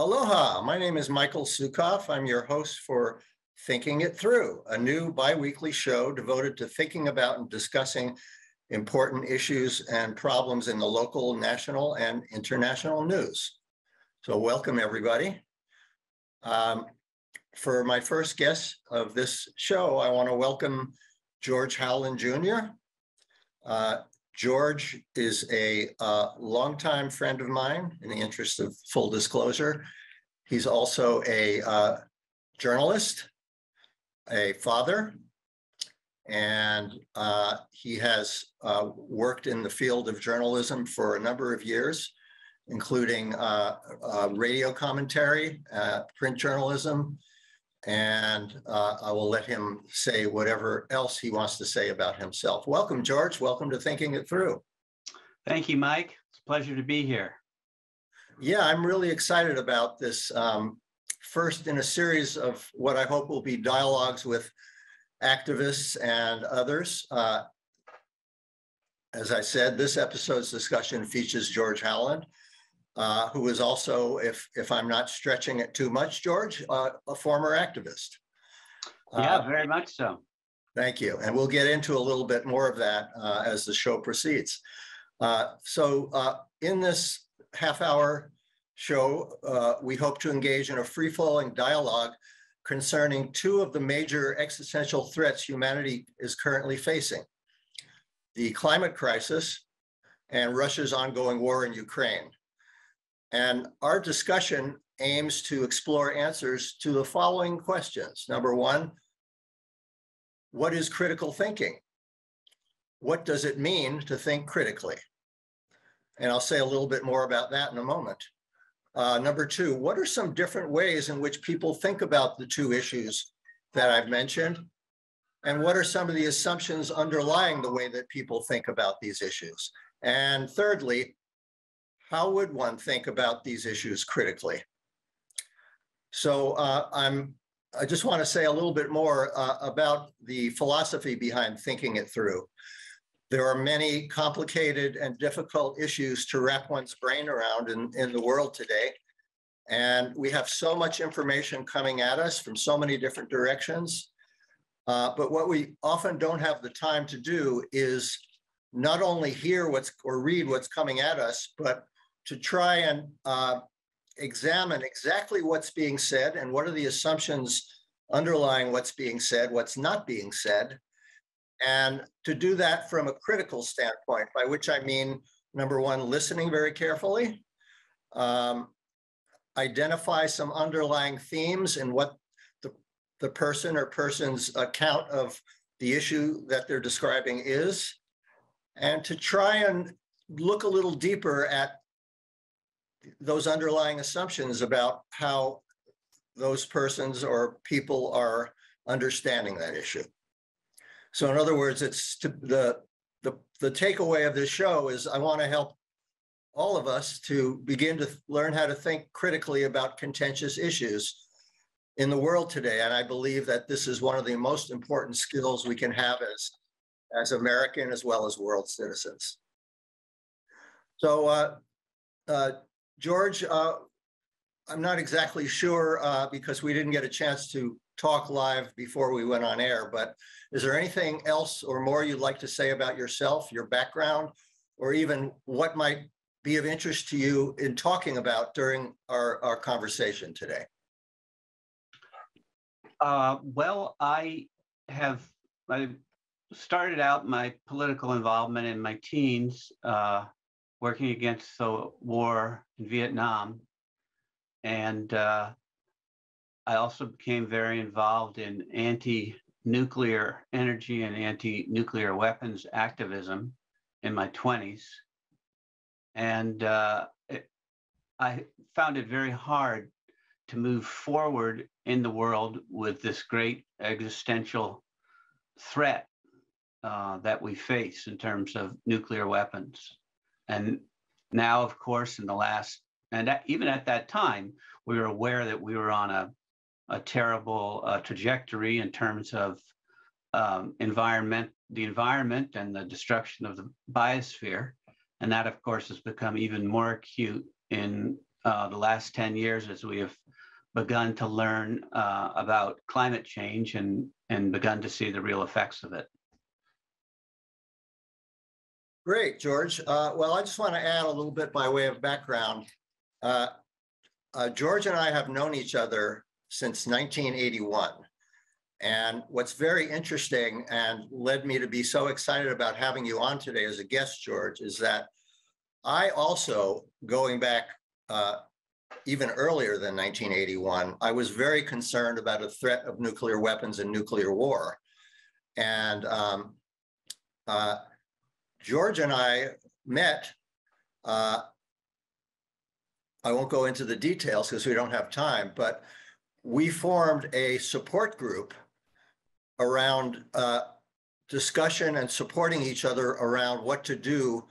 Aloha, my name is Michael Sukhov. I'm your host for Thinking It Through, a new bi-weekly show devoted to thinking about and discussing important issues and problems in the local, national, and international news. So welcome, everybody. For my first guest of this show, I want to welcome George Howland Jr. George is a longtime friend of mine, in the interest of full disclosure. He's also a journalist, a father, and he has worked in the field of journalism for a number of years, including radio commentary, print journalism, and I will let him say whatever else he wants to say about himself. Welcome, George. Welcome to Thinking It Through. Thank you, Mike. It's a pleasure to be here. Yeah, I'm really excited about this first in a series of what I hope will be dialogues with activists and others. As I said, this episode's discussion features George Howland, who is also, if I'm not stretching it too much, George, a former activist. Yeah, very much so. Thank you. And we'll get into a little bit more of that as the show proceeds. So in this half-hour show, we hope to engage in a free-flowing dialogue concerning two of the major existential threats humanity is currently facing: the climate crisis and Russia's ongoing war in Ukraine. And our discussion aims to explore answers to the following questions. Number one, what is critical thinking? What does it mean to think critically? And I'll say a little bit more about that in a moment. Number two, what are some different ways in which people think about the two issues that I've mentioned? And what are some of the assumptions underlying the way that people think about these issues? And thirdly, how would one think about these issues critically? So I just want to say a little bit more about the philosophy behind Thinking It Through. There are many complicated and difficult issues to wrap one's brain around in the world today. And we have so much information coming at us from so many different directions. But what we often don't have the time to do is not only hear what's or read what's coming at us, but to try and examine exactly what's being said and what are the assumptions underlying what's being said, what's not being said, and to do that from a critical standpoint, by which I mean, number one, listening very carefully, identify some underlying themes in what the person or person's account of the issue that they're describing is, and to try and look a little deeper at those underlying assumptions about how those persons or people are understanding that issue. So in other words, it's the takeaway of this show is I want to help all of us to begin to learn how to think critically about contentious issues in the world today. And I believe that this is one of the most important skills we can have as American as well as world citizens. So George, I'm not exactly sure because we didn't get a chance to talk live before we went on air, but is there anything else or more you'd like to say about yourself, your background, or even what might be of interest to you in talking about during our conversation today? Well, I started out my political involvement in my teens, working against the war in Vietnam. And I also became very involved in anti-nuclear energy and anti-nuclear weapons activism in my 20s. And I found it very hard to move forward in the world with this great existential threat that we face in terms of nuclear weapons. And now, of course, in the last, and even at that time, we were aware that we were on a terrible trajectory in terms of the environment and the destruction of the biosphere. And that, of course, has become even more acute in the last 10 years as we have begun to learn about climate change and begun to see the real effects of it. Great, George. Well, I just want to add a little bit by way of background. George and I have known each other since 1981. And what's very interesting and led me to be so excited about having you on today as a guest, George, is that I also, going back even earlier than 1981, I was very concerned about a threat of nuclear weapons and nuclear war. And George and I met, I won't go into the details because we don't have time, but we formed a support group around discussion and supporting each other around what to do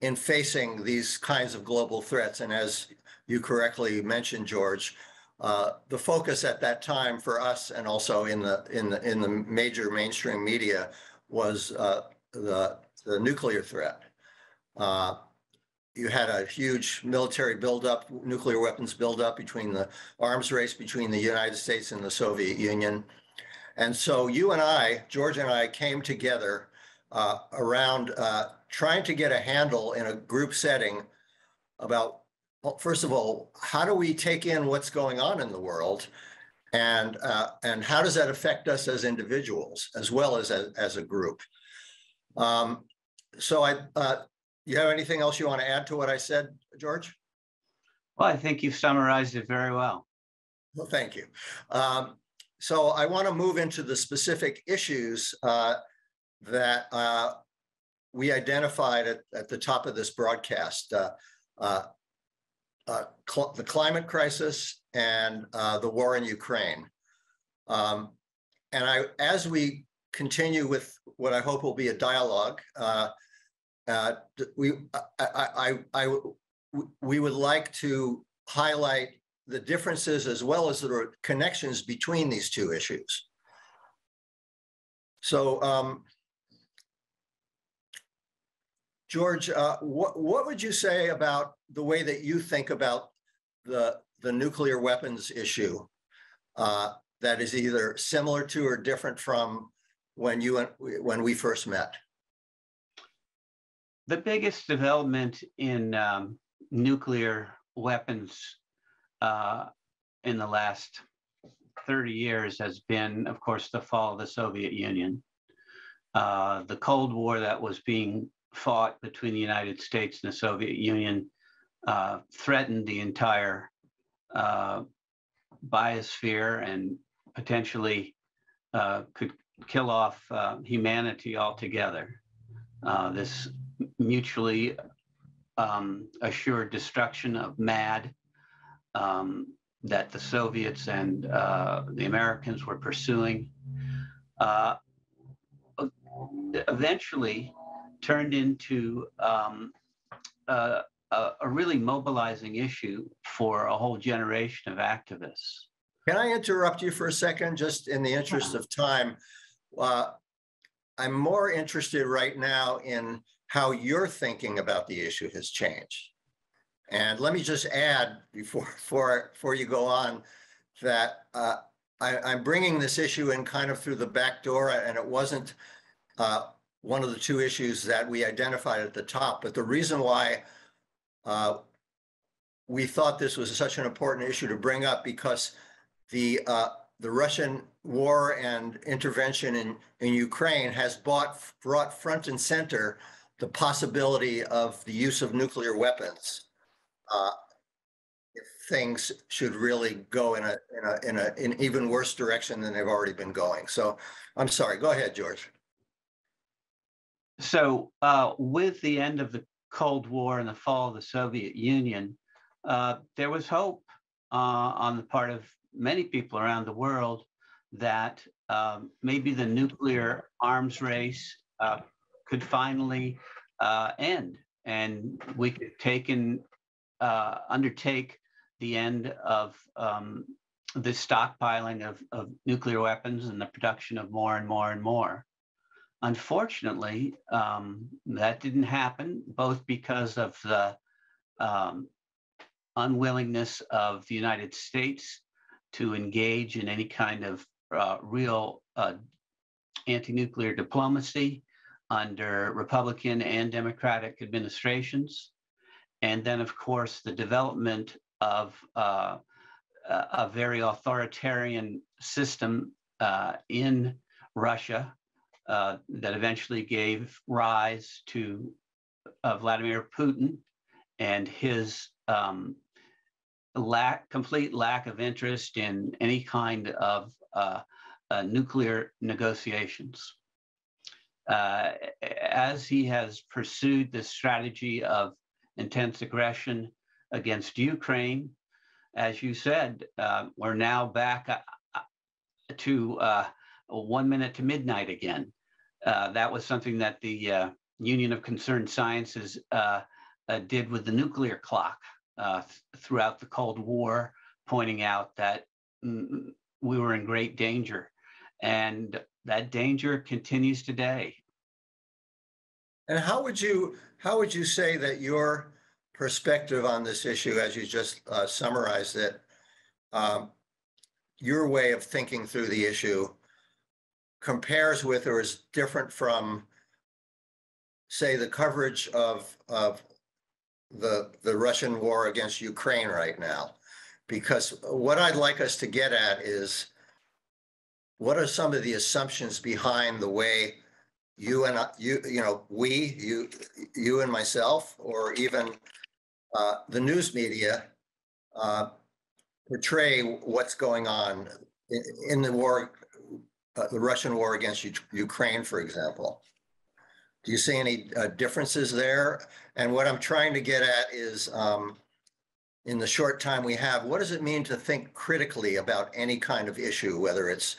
in facing these kinds of global threats. And as you correctly mentioned, George, the focus at that time for us and also in the major mainstream media was the nuclear threat. You had a huge military buildup, nuclear weapons buildup between the arms race between the United States and the Soviet Union. And so you and I, George and I, came together around trying to get a handle in a group setting about, well, first of all, how do we take in what's going on in the world, and how does that affect us as individuals as well as a group? You have anything else you want to add to what I said, George? Well, I think you've summarized it very well. Well, thank you. So I want to move into the specific issues that we identified at the top of this broadcast. The climate crisis and the war in Ukraine. As we continue with what I hope will be a dialogue, we would like to highlight the differences as well as the connections between these two issues. So, George, what would you say about the way that you think about the nuclear weapons issue that is either similar to or different from when we first met? The biggest development in nuclear weapons in the last 30 years has been, of course, the fall of the Soviet Union. The Cold War that was being fought between the United States and the Soviet Union threatened the entire biosphere and potentially could kill off humanity altogether. This mutually assured destruction of MAD that the Soviets and the Americans were pursuing eventually turned into a really mobilizing issue for a whole generation of activists. Can I interrupt you for a second, just in the interest of time? I'm more interested right now in how your thinking about the issue has changed. And let me just add before you go on that I'm bringing this issue in kind of through the back door, and it wasn't one of the two issues that we identified at the top. But the reason why we thought this was such an important issue to bring up, because the Russian war and intervention in Ukraine has brought front and center the possibility of the use of nuclear weapons if things should really go in an even worse direction than they've already been going. So I'm sorry, go ahead, George. So with the end of the Cold War and the fall of the Soviet Union, there was hope on the part of many people around the world that maybe the nuclear arms race could finally end, and we could undertake the end of the stockpiling of nuclear weapons and the production of more and more and more. Unfortunately, that didn't happen, both because of the unwillingness of the United States to engage in any kind of real anti-nuclear diplomacy under Republican and Democratic administrations. And then, of course, the development of a very authoritarian system in Russia that eventually gave rise to Vladimir Putin and his complete lack of interest in any kind of nuclear negotiations. As he has pursued this strategy of intense aggression against Ukraine, as you said, we're now back to 1 minute to midnight again. That was something that the Union of Concerned Scientists did with the nuclear clock throughout the Cold War, pointing out that we were in great danger. And that danger continues today. And how would you say that your perspective on this issue, as you just summarized it, your way of thinking through the issue compares with or is different from, say, the coverage of the Russian war against Ukraine right now? Because what I'd like us to get at is, what are some of the assumptions behind the way you and myself, or even the news media, portray what's going on in the war, the Russian war against Ukraine, for example? Do you see any differences there? And what I'm trying to get at is, in the short time we have, what does it mean to think critically about any kind of issue, whether it's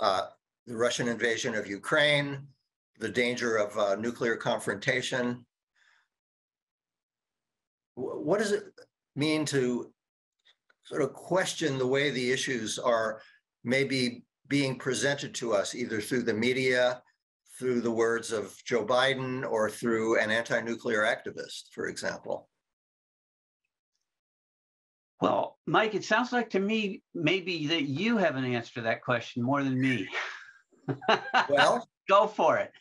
the Russian invasion of Ukraine, the danger of nuclear confrontation? What does it mean to sort of question the way the issues are maybe being presented to us, either through the media, through the words of Joe Biden, or through an anti-nuclear activist, for example? Well, Mike, it sounds like to me maybe that you have an answer to that question more than me. Well, go for it.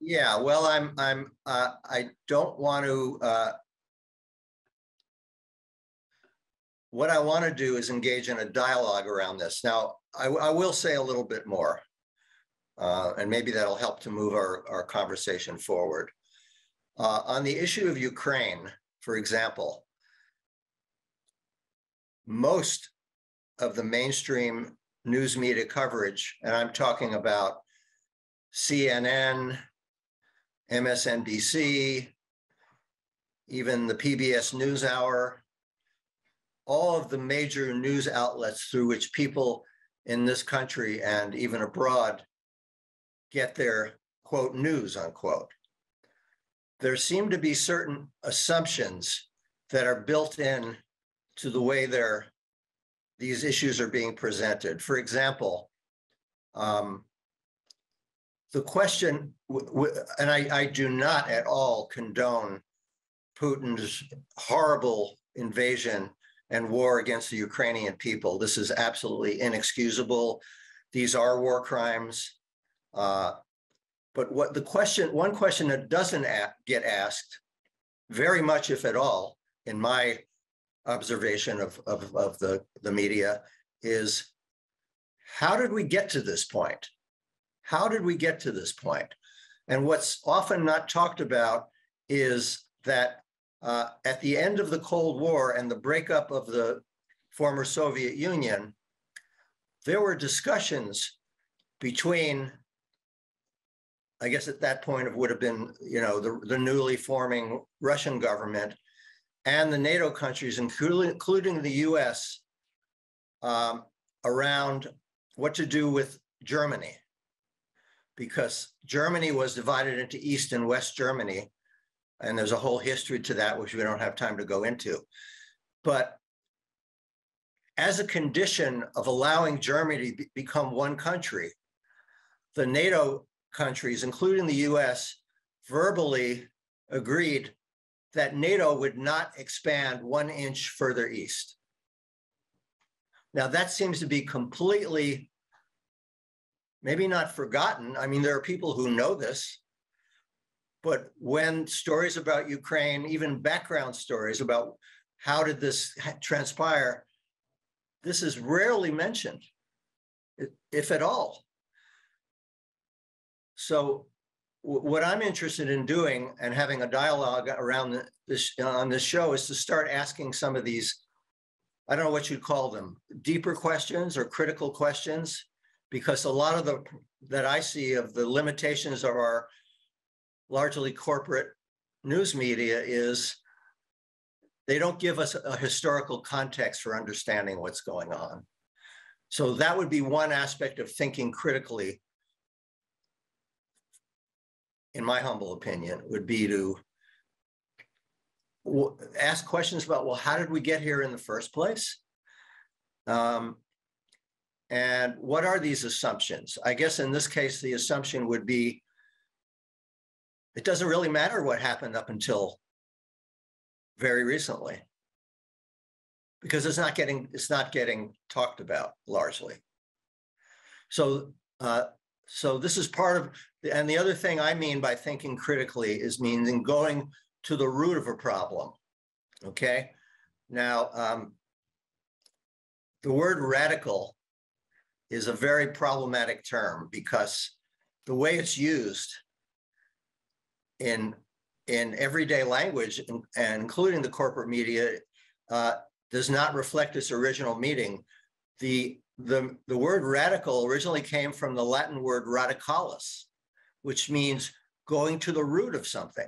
Yeah. Well, I don't want to. What I want to do is engage in a dialogue around this. Now, I will say a little bit more, and maybe that'll help to move our conversation forward. On the issue of Ukraine, for example, most of the mainstream news media coverage, and I'm talking about CNN, MSNBC, even the PBS NewsHour, all of the major news outlets through which people in this country and even abroad get their, quote, news, unquote. There seem to be certain assumptions that are built in to the way these issues are being presented. For example, the question, and I do not at all condone Putin's horrible invasion and war against the Ukrainian people. This is absolutely inexcusable. These are war crimes. But what one question that doesn't get asked very much, if at all, in my observation of the media, is how did we get to this point? How did we get to this point? And what's often not talked about is that at the end of the Cold War and the breakup of the former Soviet Union, there were discussions between, I guess at that point it would have been, the newly forming Russian government and the NATO countries, including the US, around what to do with Germany, because Germany was divided into East and West Germany, and there's a whole history to that which we don't have time to go into. But as a condition of allowing Germany to become one country, the NATO countries, including the US, verbally agreed that NATO would not expand 1 inch further east. Now that seems to be completely, maybe not forgotten. I mean, there are people who know this, but when stories about Ukraine, even background stories about how did this transpire, this is rarely mentioned, if at all. So what I'm interested in doing and having a dialogue around this on this show is to start asking some of these, I don't know what you'd call them, deeper questions or critical questions, because a lot of the that I see of the limitations of our largely corporate news media is they don't give us a historical context for understanding what's going on. So that would be one aspect of thinking critically, in my humble opinion, would be to ask questions about, well, how did we get here in the first place? And what are these assumptions? I guess in this case, the assumption would be, it doesn't really matter what happened up until very recently, because it's not getting talked about largely. So this is part of, and the other thing I mean by thinking critically is meaning going to the root of a problem, okay? Now, the word radical is a very problematic term because the way it's used in everyday language, and including the corporate media, does not reflect its original meaning. The word radical originally came from the Latin word radicalis, which means going to the root of something.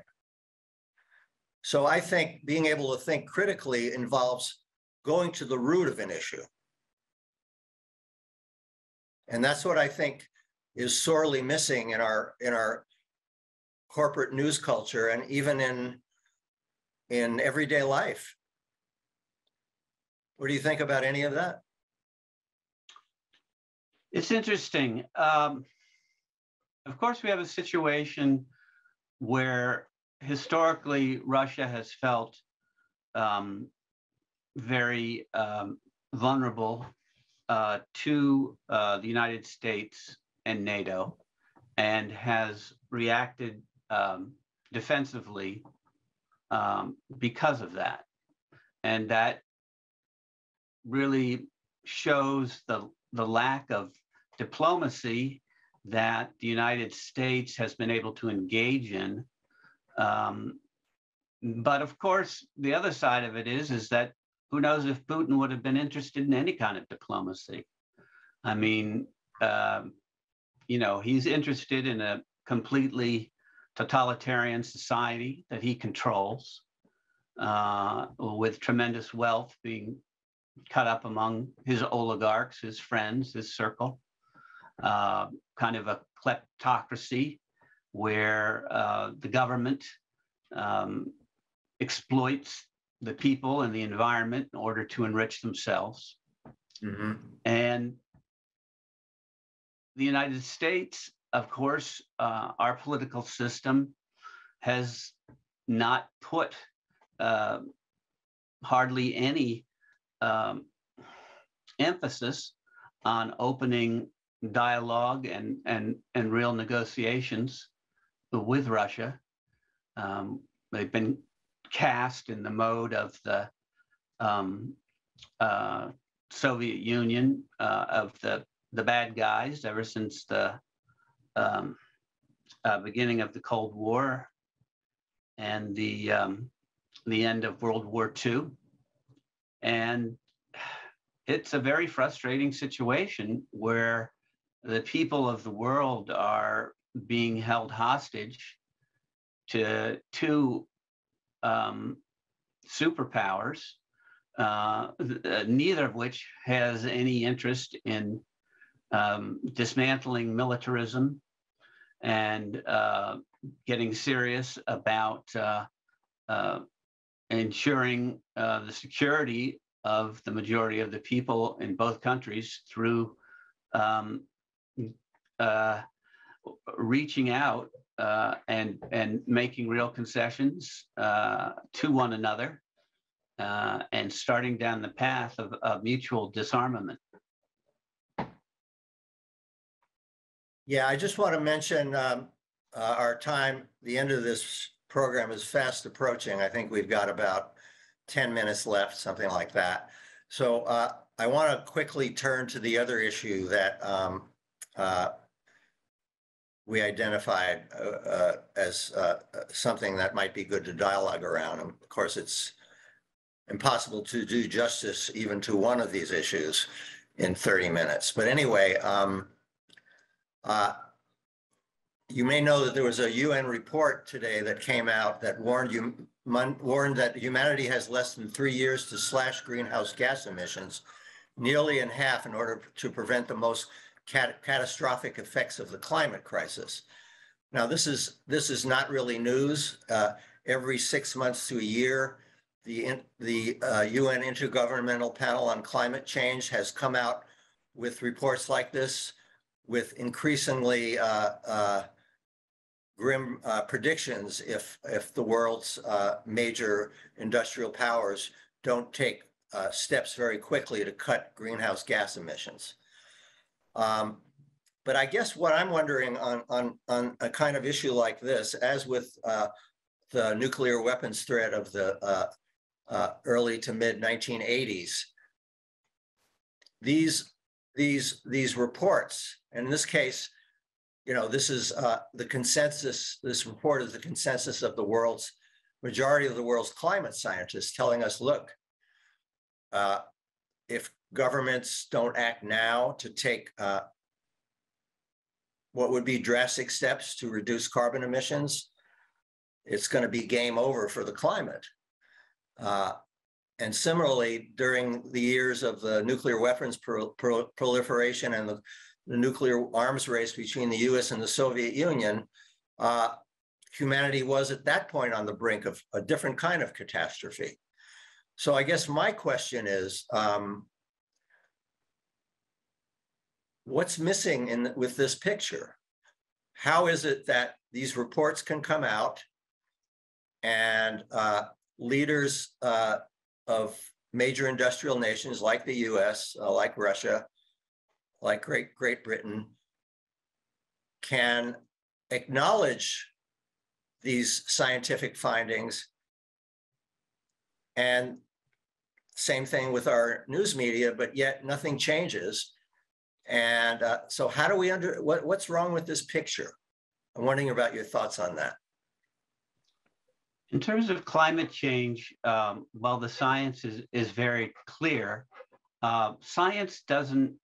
So I think being able to think critically involves going to the root of an issue. And that's what I think is sorely missing in our corporate news culture and even in everyday life. What do you think about any of that? It's interesting. Of course, we have a situation where historically Russia has felt very vulnerable to the United States and NATO, and has reacted defensively because of that. And that really shows the lack of diplomacy that the United States has been able to engage in. But of course, the other side of it is that who knows if Putin would have been interested in any kind of diplomacy. I mean, you know, he's interested in a completely totalitarian society that he controls, with tremendous wealth being cut up among his oligarchs, his friends, his circle, kind of a kleptocracy where the government exploits the people and the environment in order to enrich themselves. Mm-hmm. And the United States, of course, our political system has not put hardly any emphasis on opening dialogue and real negotiations with Russia. They've been cast in the mode of the Soviet Union, of the bad guys ever since the beginning of the Cold War and the end of World War II. And it's a very frustrating situation where the people of the world are being held hostage to two superpowers, neither of which has any interest in dismantling militarism and getting serious about ensuring the security of the majority of the people in both countries through reaching out and making real concessions to one another and starting down the path of mutual disarmament. Yeah, I just want to mention our time, the end of this program is fast approaching. I think we've got about 10 minutes left, something like that. So I want to quickly turn to the other issue that we identified as something that might be good to dialogue around. And of course, it's impossible to do justice even to one of these issues in 30 minutes. But anyway, you may know that there was a UN report today that came out that warned that humanity has less than 3 years to slash greenhouse gas emissions nearly in half in order to prevent the most catastrophic effects of the climate crisis. Now, this is not really news. Every 6 months to a year, the UN Intergovernmental Panel on Climate Change has come out with reports like this, with increasingly grim predictions if the world's major industrial powers don't take steps very quickly to cut greenhouse gas emissions. But I guess what I'm wondering on a kind of issue like this, as with the nuclear weapons threat of the early to mid 1980s, these reports, and in this case, you know, this is the consensus, this report is the consensus of the world's, majority of the world's climate scientists telling us, look, if governments don't act now to take what would be drastic steps to reduce carbon emissions, it's going to be game over for the climate. And similarly, during the years of the nuclear weapons proliferation and the nuclear arms race between the US and the Soviet Union, humanity was at that point on the brink of a different kind of catastrophe. So I guess my question is, what's missing with this picture? How is it that these reports can come out and leaders of major industrial nations like the US, like Russia, like Great Britain, can acknowledge these scientific findings? And same thing with our news media, but yet nothing changes. And so how do we what's wrong with this picture? I'm wondering about your thoughts on that. In terms of climate change, while the science is very clear, science doesn't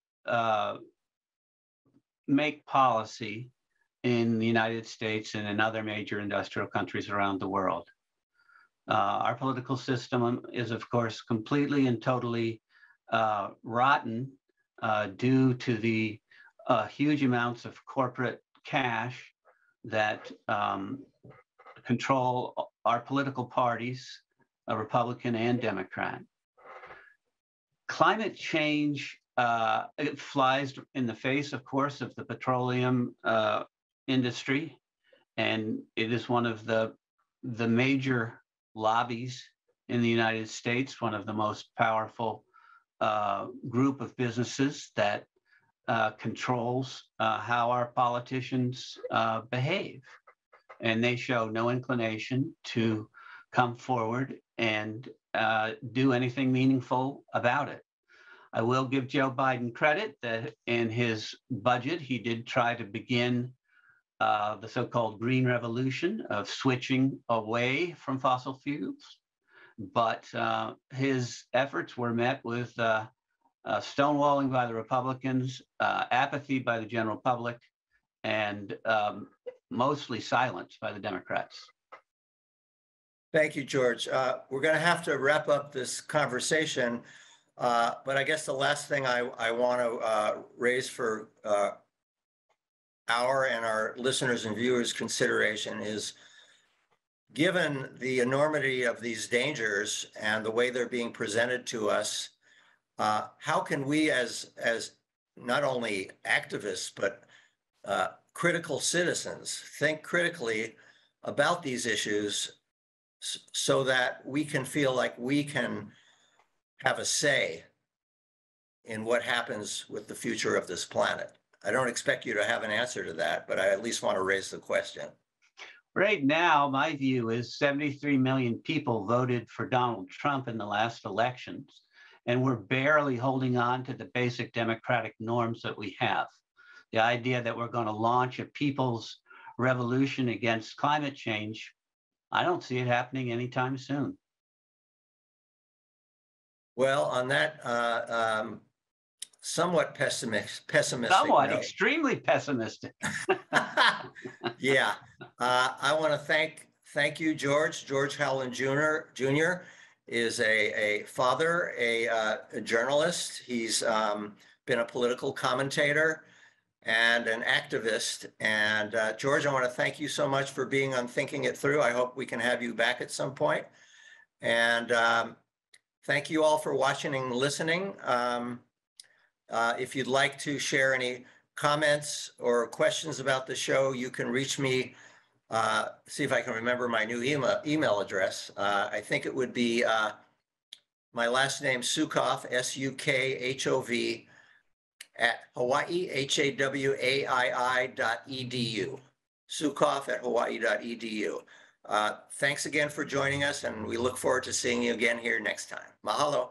make policy in the United States and in other major industrial countries around the world. Our political system is, of course, completely and totally rotten due to the huge amounts of corporate cash that control our political parties, Republican and Democrat. Climate change, it flies in the face, of course, of the petroleum industry, and it is one of the major lobbies in the United States, one of the most powerful group of businesses that controls how our politicians behave. And they show no inclination to come forward and do anything meaningful about it. I will give Joe Biden credit that in his budget, he did try to begin the so-called green revolution of switching away from fossil fuels. But his efforts were met with stonewalling by the Republicans, apathy by the general public, and mostly silenced by the Democrats. Thank you, George. We're going to have to wrap up this conversation, but I guess the last thing I want to raise for our and our listeners and viewers' consideration is, given the enormity of these dangers and the way they're being presented to us, how can we as not only activists, but critical citizens think critically about these issues so that we can feel like we can have a say in what happens with the future of this planet. I don't expect you to have an answer to that, but I at least want to raise the question. Right now, my view is 73 million people voted for Donald Trump in the last elections, and we're barely holding on to the basic democratic norms that we have. The idea that we're going to launch a people's revolution against climate change, I don't see it happening anytime soon. Well, on that somewhat pessimistic note. Extremely pessimistic. Yeah. I want to thank you, George. George Howland Jr. is a father, a journalist. He's been a political commentator and an activist. And George, I want to thank you so much for being on Thinking It Through. I hope we can have you back at some point. And thank you all for watching and listening. If you'd like to share any comments or questions about the show, you can reach me, see if I can remember my new email address. I think it would be my last name, Sukhov, S-U-K-H-O-V, at Hawaii, HAWAII.edu, Sukhov at Hawaii.edu. Thanks again for joining us, and we look forward to seeing you again here next time. Mahalo.